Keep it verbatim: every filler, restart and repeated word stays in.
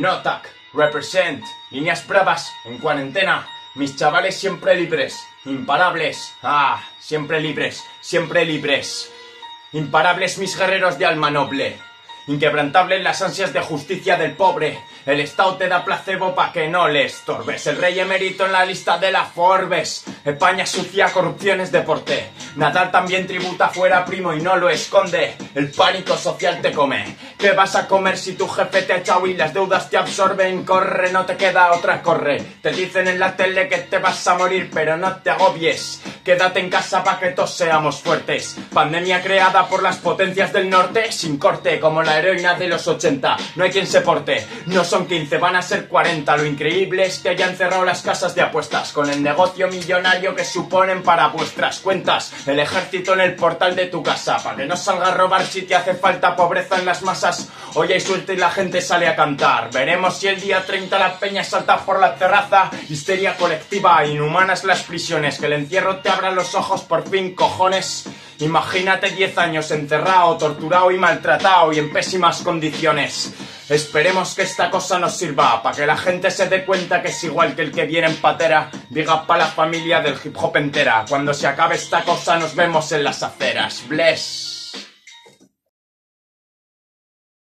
NOTAK, represent, líneas bravas, en cuarentena, mis chavales siempre libres, imparables, ah, siempre libres, siempre libres, imparables mis guerreros de alma noble, inquebrantable en las ansias de justicia del pobre, el Estado te da placebo pa' que no le estorbes, el rey emérito en la lista de la Forbes, España sucia, corrupción es deporte, Nadal también tributa fuera primo y no lo esconde, el pánico social te come, ¿qué vas a comer si tu jefe te ha echado y las deudas te absorben? Corre, no te queda otra, corre, te dicen en la tele que te vas a morir, pero no te agobies, quédate en casa pa' que todos seamos fuertes, pandemia creada por las potencias del norte, sin corte, como la heroína de los ochenta, no hay quien se porte, no son quince, van a ser cuarenta, lo increíble es que hayan cerrado las casas de apuestas, con el negocio millonario que suponen para vuestras cuentas, el ejército en el portal de tu casa, para que no salga a robar si te hace falta pobreza en las masas, hoy hay suerte y la gente sale a cantar, veremos si el día treinta la peña salta por la terraza, histeria colectiva, inhumanas las prisiones, que el encierro te abra los ojos por fin, cojones. Imagínate diez años encerrado, torturado y maltratado y en pésimas condiciones. Esperemos que esta cosa nos sirva para que la gente se dé cuenta que es igual que el que viene en patera, diga pa' la familia del hip hop entera. Cuando se acabe esta cosa nos vemos en las aceras. Bless.